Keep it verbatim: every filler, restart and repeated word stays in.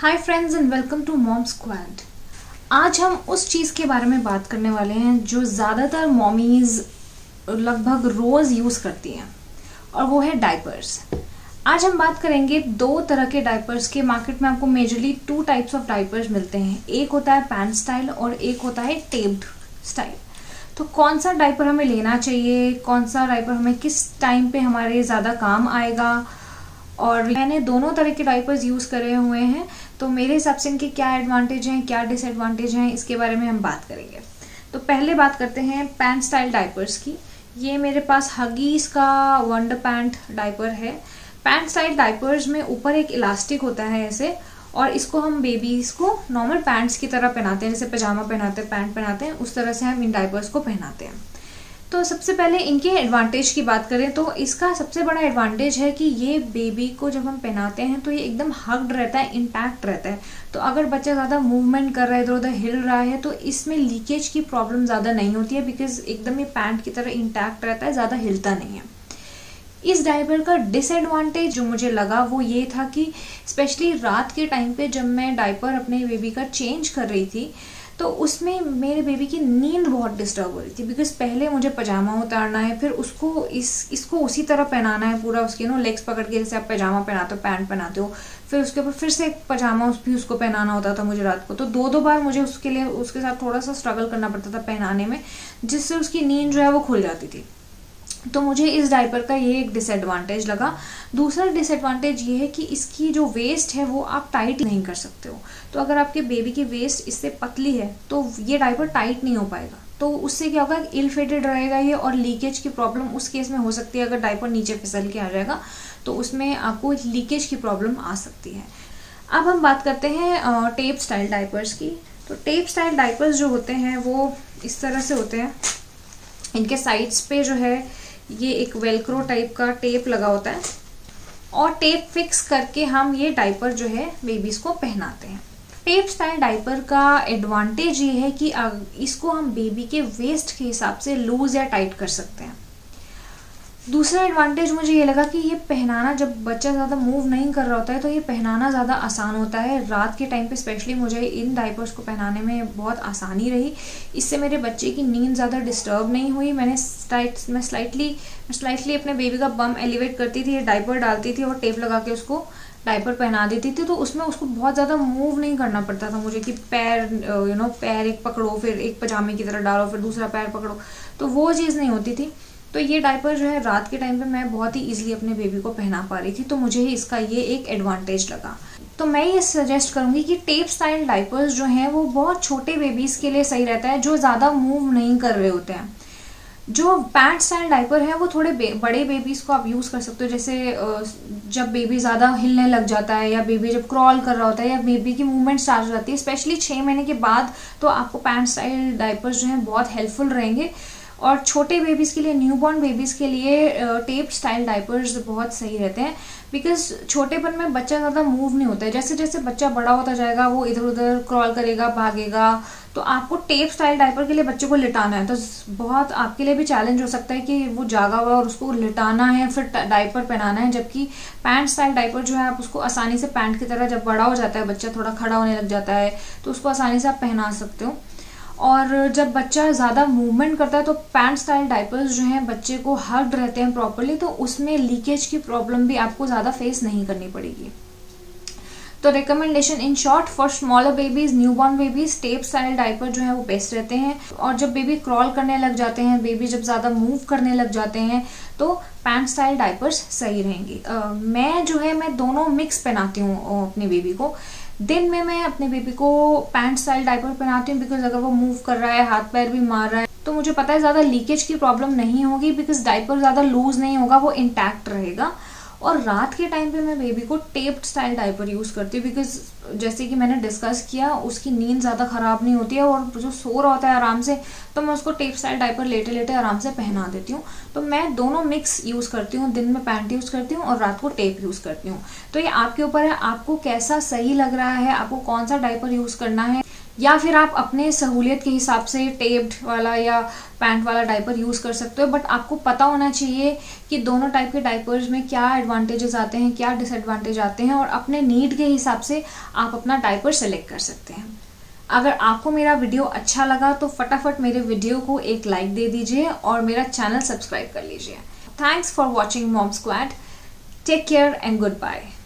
Hi friends and welcome to mom squad. आज हम उस चीज़ के बारे में बात करने वाले हैं जो ज़्यादातर मॉमीज़ लगभग रोज़ यूज़ करती हैं और वो है डायपर्स। आज हम बात करेंगे दो तरह के डायपर्स के। मार्केट में आपको majorly two types of diapers मिलते हैं, एक होता है पैन स्टाइल और एक होता है टेप्ड स्टाइल। तो कौन सा डायपर हमें लेना चाहिए, कौन सा डायपर हमें किस टाइम पे हमारे ज़्यादा काम आएगा, और मैंने दोनों तरह के डायपर्स यूज़ करे हुए हैं तो मेरे हिसाब से इनके क्या एडवांटेज हैं, क्या डिसएडवांटेज हैं, इसके बारे में हम बात करेंगे। तो पहले बात करते हैं पैंट स्टाइल डायपर्स की। ये मेरे पास हगीज़ का वंडर पैंट डायपर है। पैंट स्टाइल डायपर्स में ऊपर एक इलास्टिक होता है ऐसे, और इसको हम बेबीज़ को नॉर्मल पैंट्स की तरह पहनाते हैं, जैसे पजामा पहनाते हैं, पैंट पहनाते हैं, उस तरह से हम इन डायपर्स को पहनाते हैं। तो सबसे पहले इनके एडवांटेज की बात करें तो इसका सबसे बड़ा एडवांटेज है कि ये बेबी को जब हम पहनाते हैं तो ये एकदम हग्ड रहता है, इंटैक्ट रहता है। तो अगर बच्चा ज़्यादा मूवमेंट कर रहा है, इधर उधर हिल रहा है, तो इसमें लीकेज की प्रॉब्लम ज़्यादा नहीं होती है, बिकॉज एकदम ये पैंट की तरह इंटैक्ट रहता है, ज़्यादा हिलता नहीं है। इस डायपर का डिसएडवांटेज जो मुझे लगा वो ये था कि स्पेशली रात के टाइम पे जब मैं डायपर अपने बेबी का चेंज कर रही थी तो उसमें मेरे बेबी की नींद बहुत डिस्टर्ब हो रही थी, बिकॉज पहले मुझे पजामा उतारना है, फिर उसको इस इसको उसी तरह पहनाना है पूरा, उसके नो लेग्स पकड़ के जैसे आप पजामा पहनाते हो, पैंट पहनाते हो, फिर उसके ऊपर फिर से एक पजामा उस भी उसको पहनाना होता था मुझे रात को। तो दो दो बार मुझे उसके लिए उसके साथ थोड़ा सा स्ट्रगल करना पड़ता था पहनाने में, जिससे उसकी नींद जो है वो खुल जाती थी। तो मुझे इस डायपर का ये एक डिसएडवांटेज लगा। दूसरा डिसएडवांटेज ये है कि इसकी जो वेस्ट है वो आप टाइट नहीं कर सकते हो। तो अगर आपके बेबी की वेस्ट इससे पतली है तो ये डायपर टाइट नहीं हो पाएगा, तो उससे क्या होगा, इल फिटेड रहेगा ये, और लीकेज की प्रॉब्लम उस केस में हो सकती है। अगर डायपर नीचे फिसल के आ जाएगा तो उसमें आपको लीकेज की प्रॉब्लम आ सकती है। अब हम बात करते हैं टेप स्टाइल डायपर्स की। तो टेप स्टाइल डायपर्स जो होते हैं वो इस तरह से होते हैं, इनके साइड्स पे जो है ये एक वेलक्रो टाइप का टेप लगा होता है और टेप फिक्स करके हम ये डायपर जो है बेबीज़ को पहनाते हैं। टेप स्टाइल डायपर का एडवांटेज ये है कि इसको हम बेबी के वेस्ट के हिसाब से लूज या टाइट कर सकते हैं। दूसरा एडवांटेज मुझे ये लगा कि ये पहनाना, जब बच्चा ज़्यादा मूव नहीं कर रहा होता है तो ये पहनाना ज़्यादा आसान होता है। रात के टाइम पे स्पेशली मुझे इन डायपर्स को पहनाने में बहुत आसानी रही। इससे मेरे बच्चे की नींद ज़्यादा डिस्टर्ब नहीं हुई। मैंने स्लाइट मैं स्लाइटली स्लाइटली अपने बेबी का बम एलिवेट करती थी, डायपर डालती थी और टेप लगा के उसको डायपर पहना देती थी, तो उसमें उसको बहुत ज़्यादा मूव नहीं करना पड़ता था मुझे कि पैर यू नो पैर एक पकड़ो, फिर एक पजामे की तरह डालो, फिर दूसरा पैर पकड़ो, तो वो चीज़ नहीं होती थी। तो ये डायपर जो है रात के टाइम पे मैं बहुत ही इजीली अपने बेबी को पहना पा रही थी, तो मुझे इसका ये एक एडवांटेज लगा। तो मैं ये सजेस्ट करूँगी कि टेप स्टाइल डायपर्स जो हैं वो बहुत छोटे बेबीज़ के लिए सही रहता है, जो ज़्यादा मूव नहीं कर रहे होते हैं। जो पैंट स्टाइल डायपर है वो थोड़े बे, बड़े बेबीज़ को आप यूज़ कर सकते हो, जैसे जब बेबी ज़्यादा हिलने लग जाता है, या बेबी जब क्रॉल कर रहा होता है, या बेबी की मूवमेंट स्टार्ट हो जाती है, स्पेशली छः महीने के बाद, तो आपको पैंट स्टाइल डायपर्स जो हैं बहुत हेल्पफुल रहेंगे। और छोटे बेबीज़ के लिए, न्यूबॉर्न बेबीज़ के लिए टेप स्टाइल डायपर्स बहुत सही रहते हैं, बिकॉज छोटेपन में बच्चा ज़्यादा मूव नहीं होता है। जैसे जैसे बच्चा बड़ा होता जाएगा वो इधर उधर क्रॉल करेगा, भागेगा, तो आपको टेप स्टाइल डायपर के लिए बच्चे को लिटाना है तो बहुत आपके लिए भी चैलेंज हो सकता है कि वो जागा हुआ और उसको लिटाना है, फिर डायपर पहनाना है। जबकि पैंट स्टाइल डायपर जो है आप उसको आसानी से, पैंट की तरह जब बड़ा हो जाता है बच्चा, थोड़ा खड़ा होने लग जाता है, तो उसको आसानी से आप पहना सकते हो। और जब बच्चा ज़्यादा मूवमेंट करता है तो पैंट स्टाइल डायपर्स जो हैं बच्चे को हग्ड रहते हैं प्रॉपरली, तो उसमें लीकेज की प्रॉब्लम भी आपको ज़्यादा फेस नहीं करनी पड़ेगी। तो recommendation in short, for smaller babies, newborn babies, tape style diaper जो है वो बेस्ट रहते हैं। और जब बेबी क्रॉल करने लग जाते हैं, बेबी जब ज़्यादा मूव करने लग जाते हैं, तो पैंट स्टाइल डायपर्स सही रहेंगी। uh, मैं जो है मैं दोनों मिक्स पहनाती हूँ अपने बेबी को। दिन में मैं अपने बेबी को पैंट स्टाइल डायपर पहनाती हूँ, बिकॉज अगर वो मूव कर रहा है, हाथ पैर भी मार रहा है, तो मुझे पता है ज़्यादा लीकेज की प्रॉब्लम नहीं होगी, बिकॉज डायपर ज़्यादा लूज़ नहीं होगा, वो इंटैक्ट रहेगा। और रात के टाइम पे मैं बेबी को टेप्ड स्टाइल डायपर यूज़ करती हूँ, बिकॉज जैसे कि मैंने डिस्कस किया उसकी नींद ज़्यादा ख़राब नहीं होती है, और जो सो रहा होता है आराम से, तो मैं उसको टेप स्टाइल डायपर लेटे लेटे आराम से पहना देती हूँ। तो मैं दोनों मिक्स यूज़ करती हूँ, दिन में पैंट यूज़ करती हूँ और रात को टेप यूज़ करती हूँ। तो ये आपके ऊपर है, आपको कैसा सही लग रहा है, आपको कौन सा डायपर यूज़ करना है, या फिर आप अपने सहूलियत के हिसाब से टेप्ड वाला या पैंट वाला डायपर यूज़ कर सकते हो। बट आपको पता होना चाहिए कि दोनों टाइप के डायपर्स में क्या एडवांटेजेस आते हैं, क्या डिसएडवांटेज आते हैं, और अपने नीड के हिसाब से आप अपना डायपर सेलेक्ट कर सकते हैं। अगर आपको मेरा वीडियो अच्छा लगा तो फटाफट मेरे वीडियो को एक लाइक दे दीजिए और मेरा चैनल सब्सक्राइब कर लीजिए। Thanks for watching mom squad. Take care and good bye.